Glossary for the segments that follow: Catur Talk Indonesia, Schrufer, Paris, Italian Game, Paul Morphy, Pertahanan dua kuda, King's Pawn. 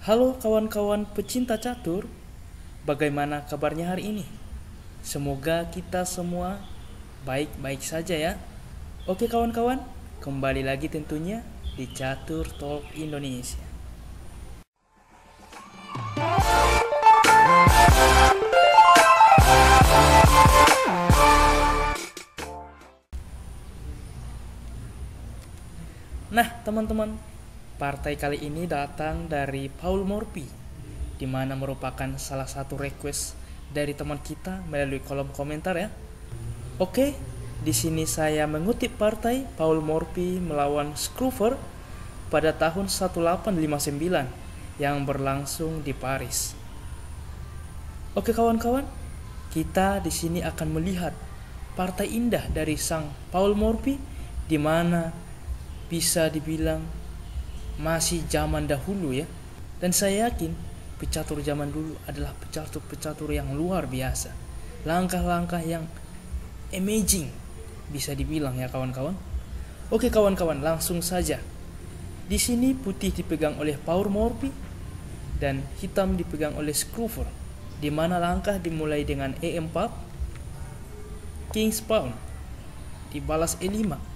Halo kawan-kawan pecinta catur, bagaimana kabarnya hari ini? Semoga kita semua baik-baik saja ya. Oke kawan-kawan, kembali lagi tentunya di Catur Talk Indonesia. Nah teman-teman, partai kali ini datang dari Paul Morphy, di mana merupakan salah satu request dari teman kita melalui kolom komentar ya. Oke, di sini saya mengutip partai Paul Morphy melawan Schrufer pada tahun 1859 yang berlangsung di Paris. Oke kawan-kawan, kita di sini akan melihat partai indah dari sang Paul Morphy, di mana bisa dibilang masih zaman dahulu ya, dan saya yakin pecatur zaman dulu adalah pecatur-pecatur yang luar biasa, langkah-langkah yang amazing bisa dibilang ya kawan-kawan. Oke kawan-kawan, langsung saja. Di sini putih dipegang oleh Paul Morphy dan hitam dipegang oleh Schrufer, di mana langkah dimulai dengan E4, King's Pawn, dibalas E5.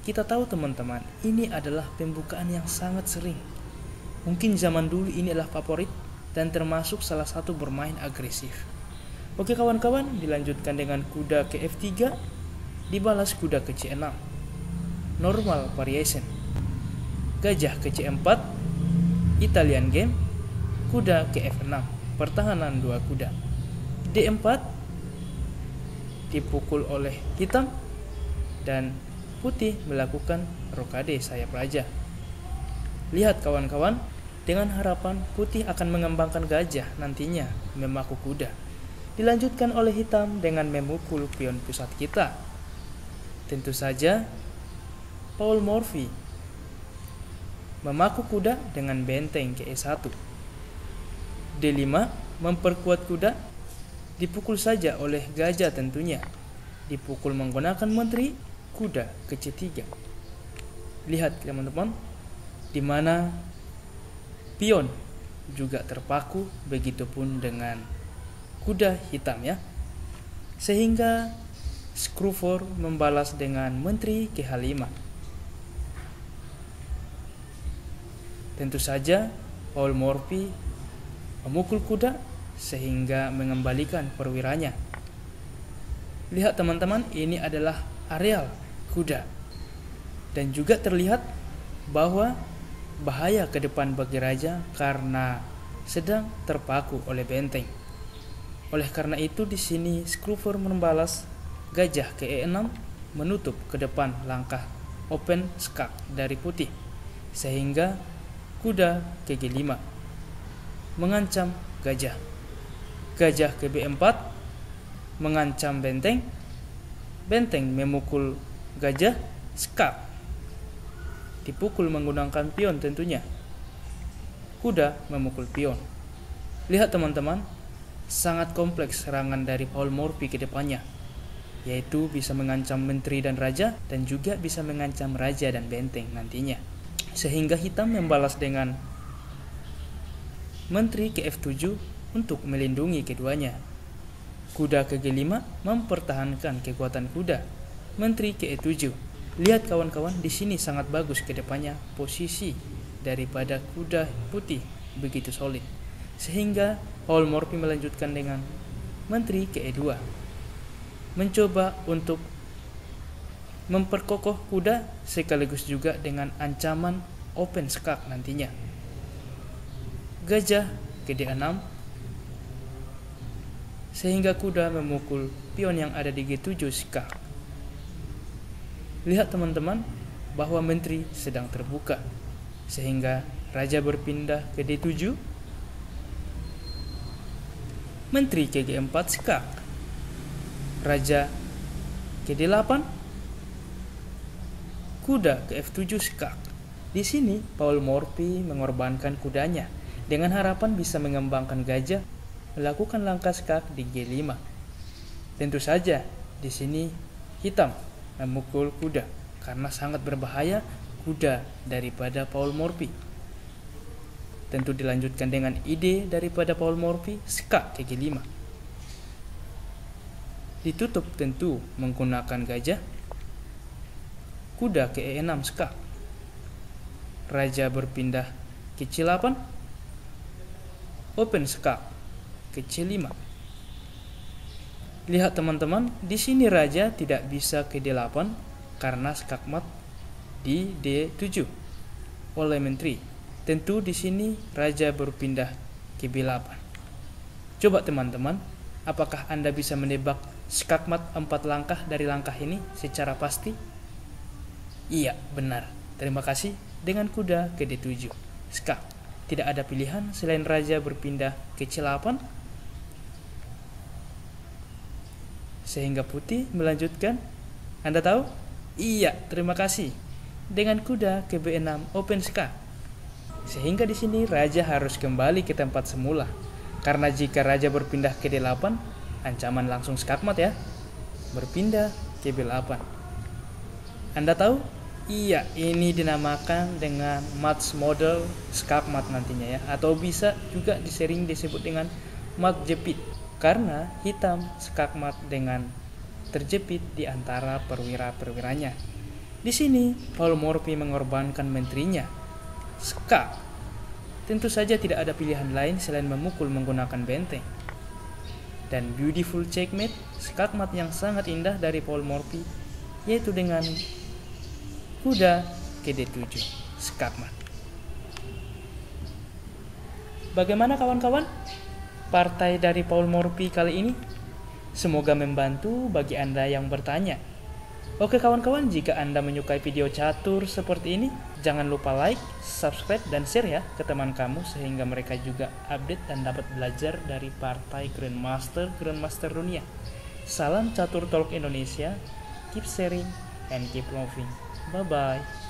Kita tahu teman-teman, ini adalah pembukaan yang sangat sering. Mungkin zaman dulu ini adalah favorit dan termasuk salah satu bermain agresif. Oke kawan-kawan, dilanjutkan dengan kuda ke F3, dibalas kuda ke C6. Normal variation. Gajah ke C4, Italian game, kuda ke F6, pertahanan dua kuda. D4, dipukul oleh hitam, dan putih melakukan rokade sayap raja. Lihat kawan-kawan, dengan harapan putih akan mengembangkan gajah nantinya memaku kuda. Dilanjutkan oleh hitam dengan memukul pion pusat kita. Tentu saja Paul Morphy memaku kuda dengan benteng ke E1. D5 memperkuat kuda, dipukul saja oleh gajah tentunya. Dipukul menggunakan menteri, kuda ke C3. Lihat teman-teman, di mana pion juga terpaku, begitupun dengan kuda hitam ya. Sehingga Schrufer membalas dengan menteri ke H5. Tentu saja Paul Morphy memukul kuda sehingga mengembalikan perwiranya. Lihat teman-teman, ini adalah areal kuda, dan juga terlihat bahwa bahaya ke depan bagi raja karena sedang terpaku oleh benteng. Oleh karena itu di sini Schrufer membalas gajah ke E6, menutup ke depan langkah open skak dari putih, sehingga kuda ke G5 mengancam gajah. Gajah ke B4 mengancam benteng. Benteng memukul gajah, skak dipukul menggunakan pion tentunya. Kuda memukul pion. Lihat teman-teman, sangat kompleks serangan dari Paul Morphy ke depannya, yaitu bisa mengancam menteri dan raja, dan juga bisa mengancam raja dan benteng nantinya. Sehingga hitam membalas dengan menteri ke F7 untuk melindungi keduanya. Kuda ke G5 mempertahankan kekuatan kuda. Menteri ke E7. Lihat kawan-kawan, di sini sangat bagus ke depannya posisi daripada kuda putih, begitu solid. Sehingga Paul Morphy melanjutkan dengan menteri ke E2. Mencoba untuk memperkokoh kuda sekaligus juga dengan ancaman open skak nantinya. Gajah ke D6. Sehingga kuda memukul pion yang ada di G7 skak. Lihat teman-teman bahwa menteri sedang terbuka, sehingga raja berpindah ke D7, menteri ke G4 skak, raja ke D8, kuda ke F7 skak. Di sini Paul Morphy mengorbankan kudanya dengan harapan bisa mengembangkan gajah, melakukan langkah skak di G5. Tentu saja di sini hitam memukul kuda karena sangat berbahaya kuda daripada Paul Morphy. Tentu dilanjutkan dengan ide daripada Paul Morphy, skak kaki 5. Ditutup tentu menggunakan gajah, kuda ke E6 skak. Raja berpindah ke C8, open skak ke C5. Lihat teman-teman, di sini raja tidak bisa ke D8 karena skak mat di D7 oleh menteri. Tentu di sini raja berpindah ke B8. Coba teman-teman, apakah Anda bisa menebak skakmat 4 langkah dari langkah ini secara pasti? Iya, benar. Terima kasih. Dengan kuda ke D7. Skak. Tidak ada pilihan selain raja berpindah ke C8. Sehingga putih melanjutkan. Anda tahu? Iya, terima kasih. Dengan kuda ke B6 open skak. Sehingga di sini raja harus kembali ke tempat semula. Karena jika raja berpindah ke D8, ancaman langsung skakmat ya. Berpindah ke B8. Anda tahu? Iya, ini dinamakan dengan match model skakmat nantinya ya. Atau bisa juga disering disebut dengan mat jepit. Karena hitam skakmat dengan terjepit di antara perwira-perwiranya. Di sini, Paul Morphy mengorbankan menterinya. Skak. Tentu saja tidak ada pilihan lain selain memukul menggunakan benteng. Dan beautiful checkmate, skakmat yang sangat indah dari Paul Morphy, yaitu dengan kuda ke D7 skakmat. Bagaimana kawan-kawan partai dari Paul Morphy kali ini? Semoga membantu bagi Anda yang bertanya. Oke kawan-kawan, jika Anda menyukai video catur seperti ini, jangan lupa like, subscribe, dan share ya ke teman kamu, sehingga mereka juga update dan dapat belajar dari partai Grandmaster dunia. Salam Catur Talk Indonesia, keep sharing and keep loving. Bye-bye.